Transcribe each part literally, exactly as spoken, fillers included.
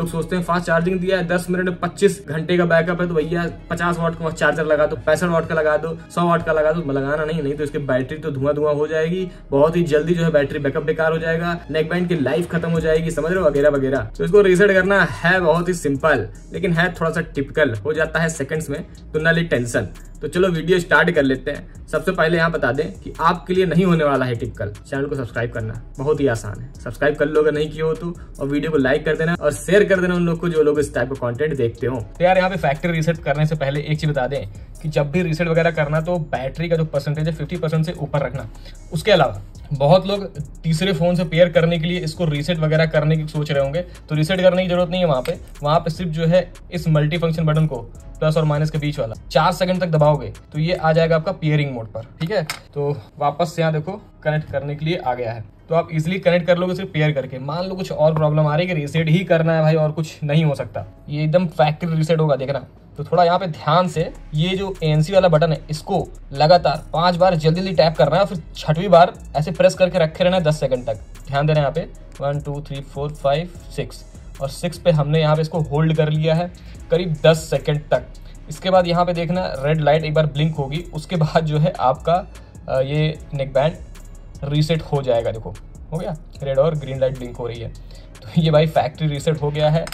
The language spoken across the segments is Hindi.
लोग सोचते हैं फास्ट चार्जिंग दिया है, दस मिनट पच्चीस घंटे का बैकअप है, तो भैया पचास वाट का चार्जर लगा दो, पैंसठ वाट का लगा दो, सौ वाट का लगा दो, लगाना नहीं नहीं तो इसकी बैटरी तो धुआं धुआं हो जाएगी, बहुत ही जल्दी जो है बैटरी बैकअप बेकार हो जाएगा, नेक बैंड की लाइफ खत्म हो जाएगी, समझ रहे हो वगैरह वगैरह। तो इसको रीसेट करना है बहुत ही सिंपल, लेकिन है थोड़ा सा टिपिकल, हो जाता है सेकंड्स में, तो ना ले टेंशन। तो चलो वीडियो स्टार्ट कर लेते हैं। सबसे पहले यहाँ बता दें कि आपके लिए नहीं होने वाला है टिपिकल, चैनल को सब्सक्राइब करना बहुत ही आसान है, सब्सक्राइब कर लो अगर नहीं किया हो तो, और वीडियो को लाइक कर देना और शेयर कर देना उन लोग को जो लोग इस टाइप का कंटेंट देखते हो। तो यार यहाँ पे फैक्ट्री रीसेट करने से पहले एक चीज बता दें कि जब भी रीसेट वगैरह करना तो बैटरी का जो परसेंटेज है फिफ्टी परसेंट से ऊपर रखना। उसके अलावा बहुत लोग तीसरे फोन से पेयर करने के लिए इसको रीसेट वगैरह करने की सोच रहे होंगे, तो रीसेट करने की जरूरत नहीं है। वहाँ पे वहाँ पे सिर्फ जो है इस मल्टी फंक्शन बटन को प्लस और माइनस के बीच वाला चार सेकंड तक दबाओगे तो ये आ जाएगा आपका पेयरिंग मोड पर, ठीक है। तो वापस से यहाँ देखो कनेक्ट करने के लिए आ गया है, तो आप इजिली कनेक्ट कर लोगे सिर्फ पेयर करके। मान लो कुछ और प्रॉब्लम आ रही है कि रीसेट ही करना है भाई और कुछ नहीं हो सकता, ये एकदम फैक्ट्री रीसेट होगा देखना। तो थोड़ा यहाँ पे ध्यान से ये जो एएनसी वाला बटन है इसको लगातार पांच बार जल्दी जल्दी टैप करना है, फिर छठवीं बार ऐसे प्रेस करके रखे रहना है दस सेकंड तक। ध्यान देना यहाँ पे one two three four five six और सिक्स पे हमने यहाँ पे इसको होल्ड कर लिया है करीब दस सेकंड तक। इसके बाद यहाँ पे देखना रेड लाइट एक बार ब्लिंक होगी, उसके बाद जो है आपका ये नेक बैंड रीसेट हो जाएगा। देखो हो गया, रेड और ग्रीन लाइट ब्लिंक हो रही है, तो ये भाई फैक्ट्री रीसेट हो गया है।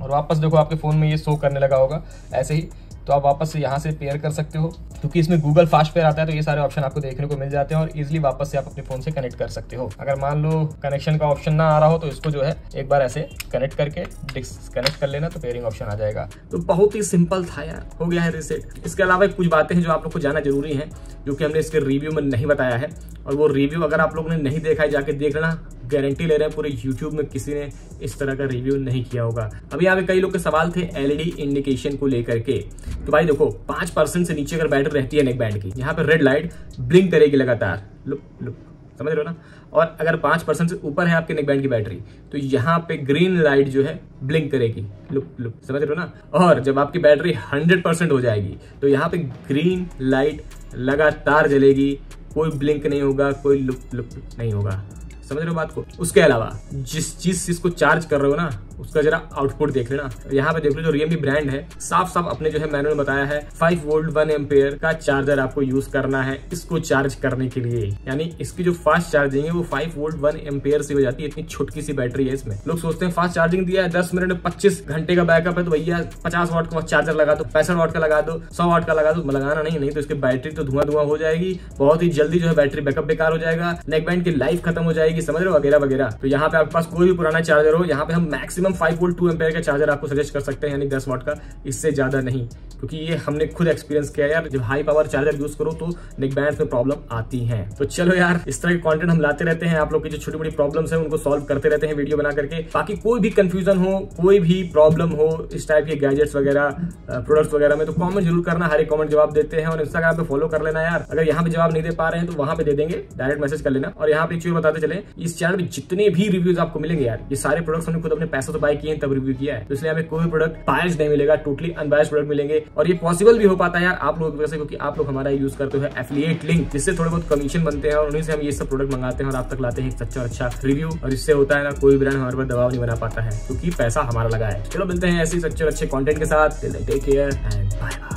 और वापस देखो आपके फ़ोन में ये शो करने लगा होगा ऐसे ही, तो आप वापस से यहाँ से पेयर कर सकते हो, क्योंकि इसमें गूगल फास्ट पेयर आता है, तो ये सारे ऑप्शन आपको देखने को मिल जाते हैं और इजीली वापस से आप अपने फ़ोन से कनेक्ट कर सकते हो। अगर मान लो कनेक्शन का ऑप्शन ना आ रहा हो तो इसको जो है एक बार ऐसे कनेक्ट करके डिस्कनेक्ट कर लेना, तो पेयरिंग ऑप्शन आ जाएगा। तो बहुत ही सिंपल था यार, हो गया है रीसेट। इसके अलावा कुछ बातें हैं जो आप लोग को जाना जरूरी है, जो कि हमने इसके रिव्यू में नहीं बताया है, और वो रिव्यू अगर आप लोग ने नहीं देखा है जाके देख लेना, गारंटी ले रहे हैं पूरे यूट्यूब में किसी ने इस तरह का रिव्यू नहीं किया होगा। अभी यहाँ पे कई लोग के सवाल थे एलईडी इंडिकेशन को लेकर के, तो भाई देखो पाँच परसेंट से नीचे अगर बैटरी रहती है नेक बैंड की, यहाँ पे रेड लाइट ब्लिंक करेगी लगातार, लुक लुक समझ रहे हो ना। और अगर पाँच परसेंट से ऊपर है आपके नेक बैंड की बैटरी तो यहाँ पे ग्रीन लाइट जो है ब्लिंक करेगी, लुक लुक समझ रहे हो ना। और जब आपकी बैटरी हंड्रेड परसेंट हो जाएगी तो यहाँ पे ग्रीन लाइट लगातार जलेगी, कोई ब्लिंक नहीं होगा, कोई लुक लुक नहीं होगा, समझ रहे हो बात को। उसके अलावा जिस चीज इसको चार्ज कर रहे हो ना उसका जरा आउटपुट देख लेना। यहाँ पे देख लो जो रियलमी ब्रांड है साफ साफ अपने जो है मैनुअल में बताया है फाइव वोल्ट वन एम्पेयर का चार्जर आपको यूज करना है इसको चार्ज करने के लिए, यानी इसकी जो फास्ट चार्जिंग है वो फाइव वोल्ट वन एम्पेयर से हो जाती है। इतनी छोटी सी बैटरी है इसमें। लोग सोचते हैं फास्ट चार्जिंग दिया है, दस मिनट में पच्चीस घंटे का बैकअप है, तो भैया पचास वाट का चार्जर लगा दो, पैंसठ वाट का लगा दो, सौ वाट का लगा दो, लगाना नहीं नहीं तो इसकी बैटरी तो धुआं धुआं हो जाएगी, बहुत ही जल्दी जो है बैटरी बैकअप बेकार हो जाएगा, नेक बैंड की लाइफ खत्म हो जाएगी, समझ रहे हो वगैरह वगैरह। तो यहाँ पे आपके पास कोई भी पुराना चार्जर हो, यहाँ पे हम maximum five volt two ampere का चार्जर आपको सजेस्ट कर सकते हैं, यानी दस वाट का, इससे ज्यादा नहीं, क्योंकि ये हमने खुद एक्सपीरियंस किया यार। जब हाई पावर चार्जर यूज करो तो नेक बैंड में प्रॉब्लम आती है। तो चलो यार इस तरह के कंटेंट हम लाते रहते हैं, आप लोग की जो छोटी बड़ी प्रॉब्लम्स हैं उनको सॉल्व करते रहते हैं वीडियो बना करके। बाकी कोई भी कंफ्यूजन हो, कोई भी प्रॉब्लम हो इस टाइप के गैजेट्स वगैरह प्रोडक्ट्स वगैरह में, तो कॉमेंट जरूर करना, हर एक कॉमेंट जवाब देते हैं। और इंस्टाग्राम पे फॉलो कर लेना यार, अगर यहाँ पे जवाब नहीं दे पा रहे हैं तो वहां पे दे देंगे, डायरेक्ट मैसेज कर लेना। और यहाँ पे चीज बताते चले, इस चैनल में जितने भी रिव्यूज आपको मिलेंगे यार, ये सारे प्रोडक्ट्स हमने खुद अपने पैसों से बाय किए हैं तब रिव्यू किया है, तो इसलिए हमें कोई प्रोडक्ट बायस्ड नहीं मिलेगा, टोटली अनबायस्ड प्रोडक्ट मिलेंगे। और ये पॉसिबल भी हो पाता है यार आप लोगों की वजह से, क्योंकि आप लोग हमारा यूज करते हो एफिलिएट लिंक, जिससे थोड़े बहुत कमीशन बनते हैं और उन्हीं से हम ये सब प्रोडक्ट मंगाते हैं और आप तक लाते हैं अच्छा अच्छा रिव्यू। और इससे होता है ना कोई ब्रांड हमारे पर दबाव नहीं बना पाता है, क्योंकि पैसा हमारा लगा है। चलो मिलते हैं ऐसे अच्छे अच्छे कॉन्टेंट के साथ, take care and bye bye.